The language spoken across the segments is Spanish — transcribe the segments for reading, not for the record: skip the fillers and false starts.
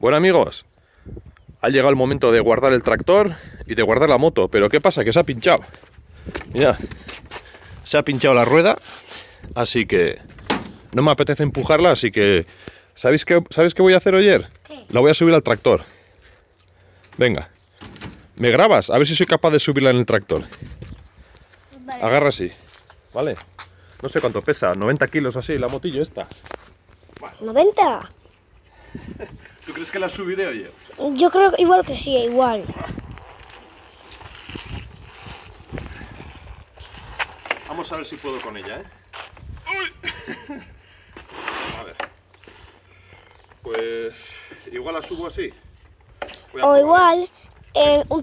Bueno, amigos, ha llegado el momento de guardar el tractor y de guardar la moto. Pero ¿qué pasa? Que se ha pinchado. Mirad, se ha pinchado la rueda, así que no me apetece empujarla, así que... ¿Sabéis qué voy a hacer, Oyer? ¿Qué? La voy a subir al tractor. Venga, ¿me grabas? A ver si soy capaz de subirla en el tractor. Vale. Agarra así, ¿vale? No sé cuánto pesa, 90 kilos así, la motillo esta. Vale. ¿90? ¿Tú crees que la subiré, oye? Yo creo que igual que sí, igual. Vamos a ver si puedo con ella, ¿eh? ¡Uy! A ver. Pues... igual la subo así. O igual...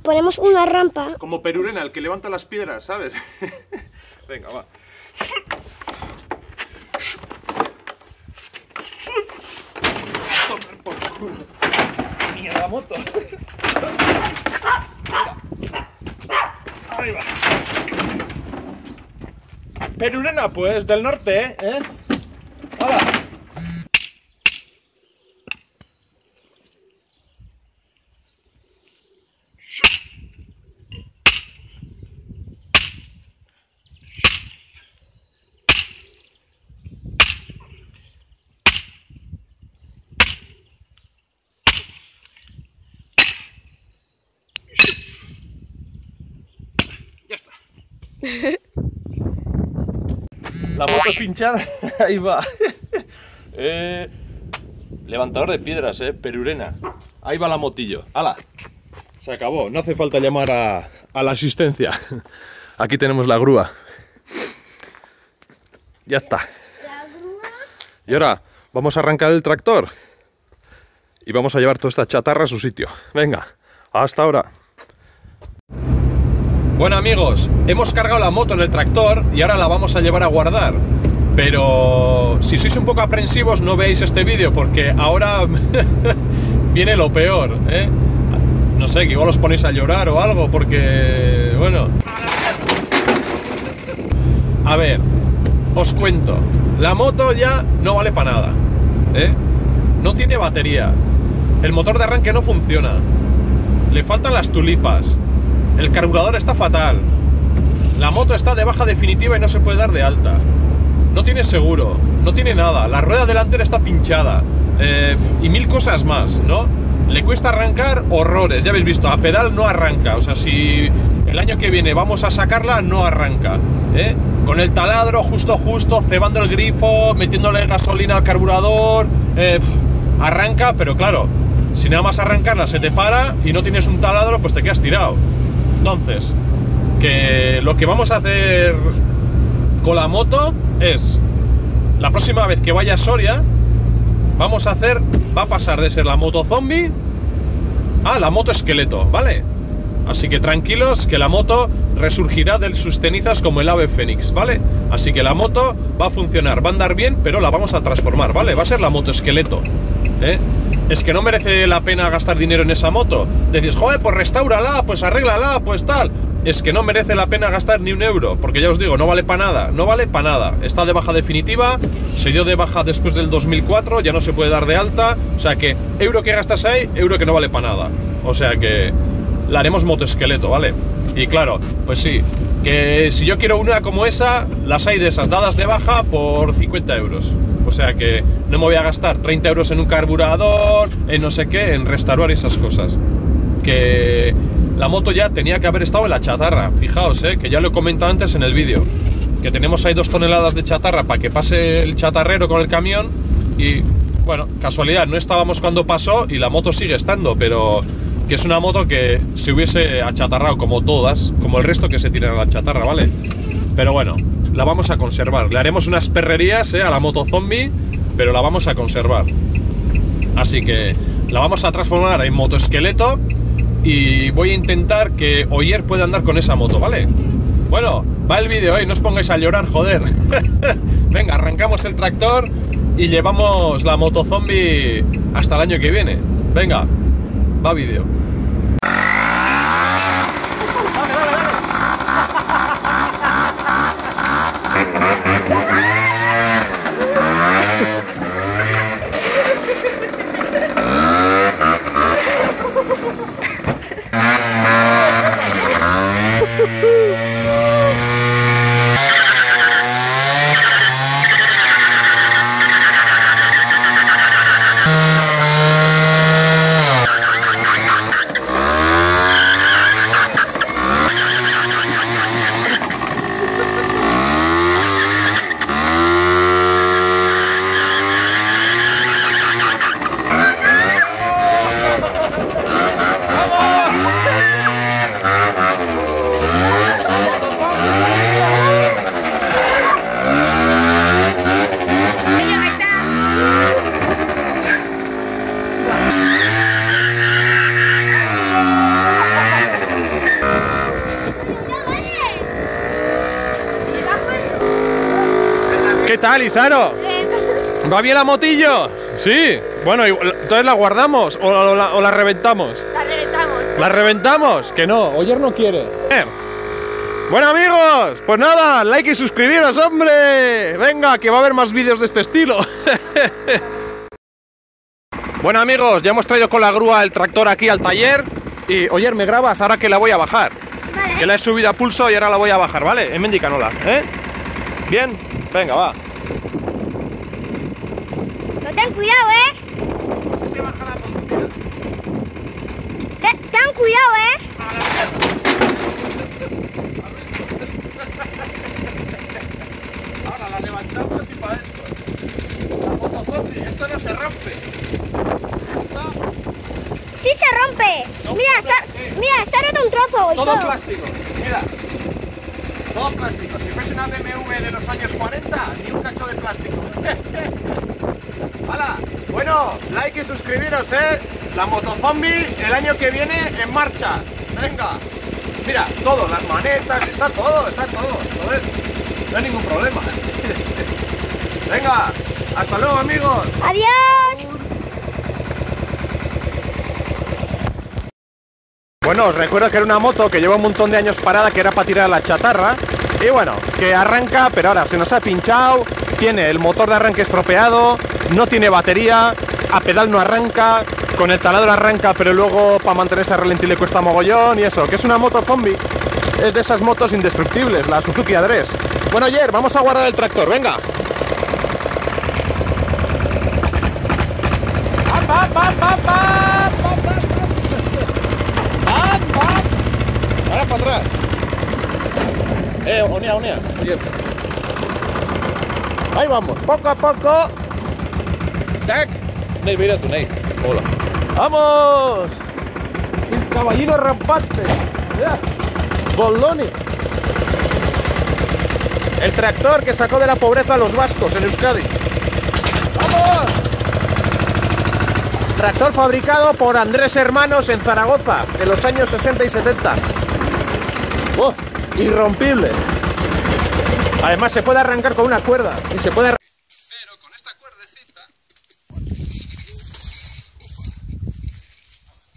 ponemos una rampa. Como Perurena, el que levanta las piedras, ¿sabes? Venga, va. Tomar por culo. Mierda, la moto. Ahí va. Perurena, pues, del norte, ¿eh? ¡Hola! La moto pinchada, ahí va. Levantador de piedras, Perurena. Ahí va la motillo, ala. Se acabó, no hace falta llamar a la asistencia. Aquí tenemos la grúa. Ya está. Y ahora vamos a arrancar el tractor y vamos a llevar toda esta chatarra a su sitio. Venga, hasta ahora. Bueno, amigos, hemos cargado la moto en el tractor y ahora la vamos a llevar a guardar. Pero si sois un poco aprensivos, no veáis este vídeo porque ahora viene lo peor, ¿eh? No sé, que igual os ponéis a llorar o algo porque... bueno... A ver, os cuento. La moto ya no vale para nada, ¿eh? No tiene batería. El motor de arranque no funciona. Le faltan las tulipas. El carburador está fatal. La moto está de baja definitiva y no se puede dar de alta. No tiene seguro, no tiene nada. La rueda delantera está pinchada. Y mil cosas más, ¿no? Le cuesta arrancar horrores, ya habéis visto. A pedal no arranca, o sea, si el año que viene vamos a sacarla, no arranca, ¿eh? Con el taladro justo, cebando el grifo, metiéndole gasolina al carburador. Arranca, pero claro, si nada más arrancarla se te para y no tienes un taladro, pues te quedas tirado. Entonces, que lo que vamos a hacer con la moto es, la próxima vez que vaya a Soria, va a pasar de ser la moto zombie a la moto esqueleto, ¿vale? Así que tranquilos, que la moto resurgirá de sus cenizas como el ave fénix, ¿vale? Así que la moto va a funcionar, va a andar bien, pero la vamos a transformar, ¿vale? Va a ser la moto esqueleto, ¿eh? Es que no merece la pena gastar dinero en esa moto. Decís, joder, pues restáurala, pues arréglala, pues tal. Es que no merece la pena gastar ni un euro, porque ya os digo, no vale para nada, no vale para nada. Está de baja definitiva, se dio de baja después del 2004, ya no se puede dar de alta. O sea que, euro que gastas ahí, euro que no vale para nada. O sea que, la haremos moto esqueleto, ¿vale? Y claro, pues sí, que si yo quiero una como esa, las hay de esas dadas de baja por 50 euros. O sea que no me voy a gastar 30 euros en un carburador, en no sé qué, en restaurar esas cosas. Que la moto ya tenía que haber estado en la chatarra. Fijaos, que ya lo he comentado antes en el vídeo. Que tenemos ahí 2 toneladas de chatarra para que pase el chatarrero con el camión. Y bueno, casualidad, no estábamos cuando pasó y la moto sigue estando. Pero que es una moto que se hubiese achatarrado como todas, como el resto que se tiran a la chatarra, ¿vale? Pero bueno, la vamos a conservar. Le haremos unas perrerías a la moto zombie, pero la vamos a conservar. Así que la vamos a transformar en moto esqueleto y voy a intentar que Oyer pueda andar con esa moto, ¿vale? Bueno, va el vídeo, no os pongáis a llorar, joder. Venga, arrancamos el tractor y llevamos la moto zombie hasta el año que viene. Venga, va vídeo. ¿Qué tal, Isaro? Bien. ¿Va bien la motillo? Sí. Bueno, entonces la guardamos o la reventamos. La reventamos. ¿La reventamos? Que no, Oyer no quiere. Bueno, amigos, pues nada, like y suscribiros, hombre. Venga, que va a haber más vídeos de este estilo. Bueno, amigos, ya hemos traído con la grúa el tractor aquí al taller. Y, Oyer, ¿me grabas? Ahora que la voy a bajar. Vale. Que la he subido a pulso y ahora la voy a bajar, ¿vale? En Mendicanola, ¿eh? ¿Bien? Venga, va. No, ten cuidado, ¿eh? Se baja la conducción. Ten cuidado, ¿eh? Ahora la levantamos y para adentro. La motocopri, esto no se rompe. Sí se rompe. No, mira, sálate un trozo. Todo plástico, mira. Todo plástico. Si fuese una BMW de los años 40, ni un cacho de plástico. ¡Hala! Bueno, like y suscribiros, ¿eh? La motozombie el año que viene en marcha. Venga. Mira, todo, las manetas, está todo, joder. No hay ningún problema. Venga, hasta luego, amigos. Adiós. Bueno, os recuerdo que era una moto que lleva un montón de años parada, que era para tirar la chatarra. Y bueno, que arranca, pero ahora se nos ha pinchado, tiene el motor de arranque estropeado, no tiene batería, a pedal no arranca, con el taladro arranca, pero luego para mantenerse a ralentí le cuesta mogollón y eso, que es una moto zombie. Es de esas motos indestructibles, la Suzuki Address. Bueno, Oyer, vamos a guardar el tractor, venga. ¡Pam, pam, pam, pam! ¡Pam, pam! Ahora para atrás. Unía, unía. Ahí vamos, poco a poco. Tac. Mira tu ney. Hola. ¡Vamos! El caballino rampante. Mira. Goldoni. El tractor que sacó de la pobreza a los vascos en Euskadi. ¡Vamos! Tractor fabricado por Andrés Hermanos en Zaragoza en los años 60 y 70. ¡Oh! Irrompible. Además se puede arrancar con una cuerda y se puede arrancar. Pero con esta cuerdecita. Ufa.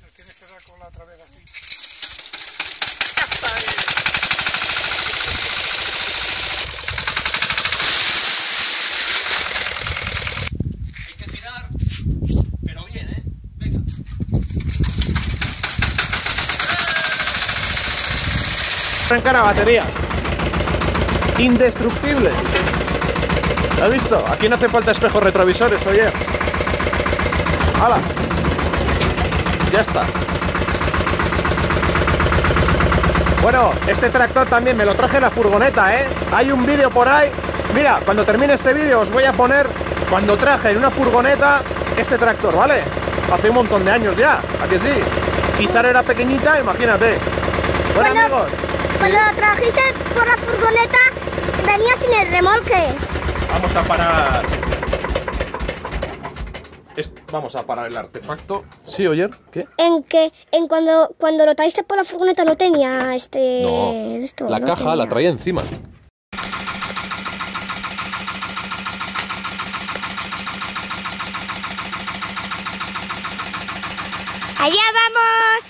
Lo tienes que dar con la otra vez así. Arrancar a batería. Indestructible. ¿Lo has visto? Aquí no hace falta espejos retrovisores, oye. ¡Hala! Ya está. Bueno, este tractor también me lo traje en la furgoneta, ¿eh? Hay un vídeo por ahí. Mira, cuando termine este vídeo os voy a poner cuando traje en una furgoneta este tractor, ¿vale? Hace un montón de años ya, ¿a que sí? Quizá era pequeñita, imagínate. Bueno, amigos. Cuando lo trajiste por la furgoneta, venía sin el remolque. Vamos a parar. Vamos a parar el artefacto. ¿Sí, Oyer? ¿Qué? En cuando lo traíste por la furgoneta no tenía este... No, esto, la caja la traía encima. ¡Allá vamos!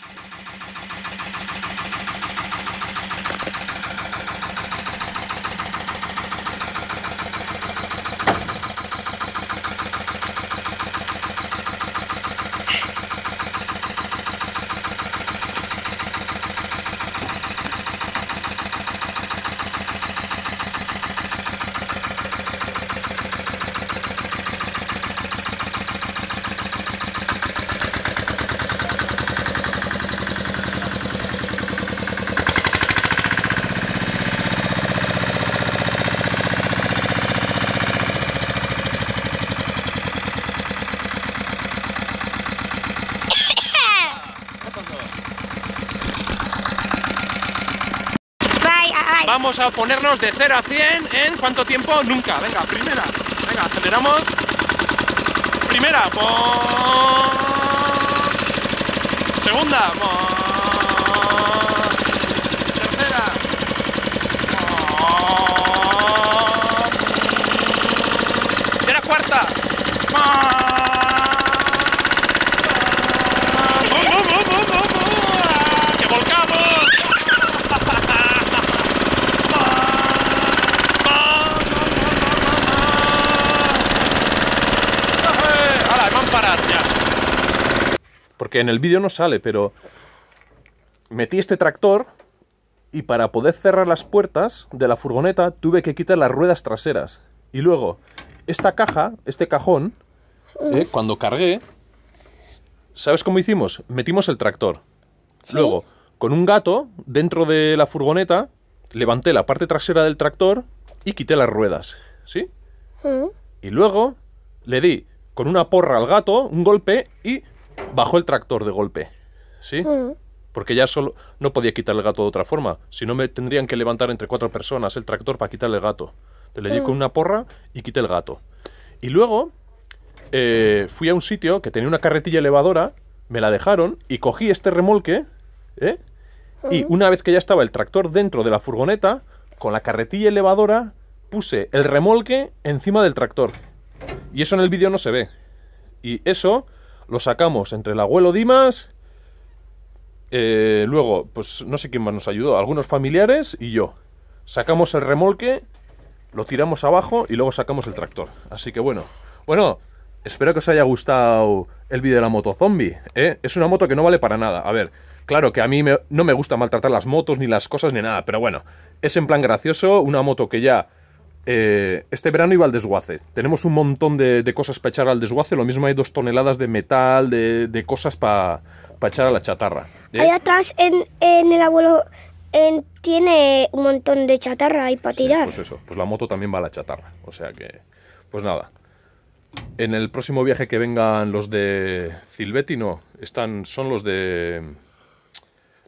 Vamos a ponernos de 0 a 100 en ¿cuánto tiempo? Nunca. Venga, primera. Venga, aceleramos. Primera. Segunda. Tercera. ¡Venga! ¡Que volcamos! ¡Hala, me han parado ya! Porque en el vídeo no sale, pero metí este tractor y para poder cerrar las puertas de la furgoneta tuve que quitar las ruedas traseras. Y luego, esta caja, este cajón, cuando cargué, ¿sabes cómo hicimos? Metimos el tractor. ¿Sí? Luego, con un gato, dentro de la furgoneta, levanté la parte trasera del tractor y quité las ruedas. ¿Sí? ¿Sí? Y luego, le di con una porra al gato, un golpe, y bajó el tractor de golpe. ¿Sí? ¿Sí? Porque ya solo no podía quitar el gato de otra forma. Si no, me tendrían que levantar entre 4 personas el tractor para quitarle el gato. Le di con una porra y quité el gato. Y luego fui a un sitio que tenía una carretilla elevadora, me la dejaron y cogí este remolque, y una vez que ya estaba el tractor dentro de la furgoneta, con la carretilla elevadora puse el remolque encima del tractor. Y eso en el vídeo no se ve. Y eso lo sacamos entre el abuelo Dimas, luego, pues no sé quién más nos ayudó, algunos familiares y yo. Sacamos el remolque, lo tiramos abajo y luego sacamos el tractor. Así que bueno. Bueno, espero que os haya gustado el vídeo de la moto zombie, ¿eh? Es una moto que no vale para nada. A ver, claro que a mí no me gusta maltratar las motos, ni las cosas, ni nada. Pero bueno, es en plan gracioso. Una moto que ya... este verano iba al desguace. Tenemos un montón de cosas para echar al desguace. Lo mismo hay 2 toneladas de metal, de cosas para echar a la chatarra, ¿eh? Ahí atrás en el abuelo... tiene un montón de chatarra ahí para tirar. Pues eso, pues la moto también va a la chatarra. O sea que, pues nada. En el próximo viaje que vengan los de Zilbeti, no, son los de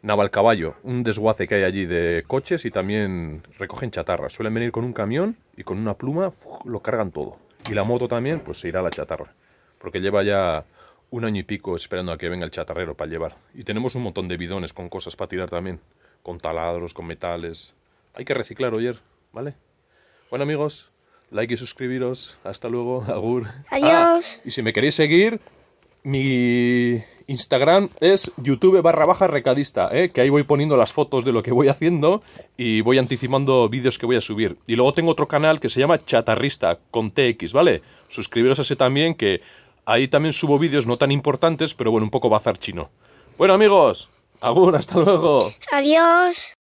Navalcaballo. Un desguace que hay allí de coches y también recogen chatarra. Suelen venir con un camión y con una pluma lo cargan todo. Y la moto también, pues se irá a la chatarra. Porque lleva ya 1 año y pico esperando a que venga el chatarrero para llevar. Y tenemos un montón de bidones con cosas para tirar también. Con taladros, con metales. Hay que reciclar, oyer, ¿vale? Bueno, amigos, like y suscribiros. Hasta luego, agur. Adiós. Y si me queréis seguir, mi Instagram es youtube/Rekadista, ¿eh? Que ahí voy poniendo las fotos de lo que voy haciendo y voy anticipando vídeos que voy a subir. Y luego tengo otro canal que se llama Txatarrista, con TX, ¿vale? Suscribiros a ese también, que ahí también subo vídeos no tan importantes, pero bueno, un poco bazar chino. Bueno, amigos... Agur, hasta luego. Adiós.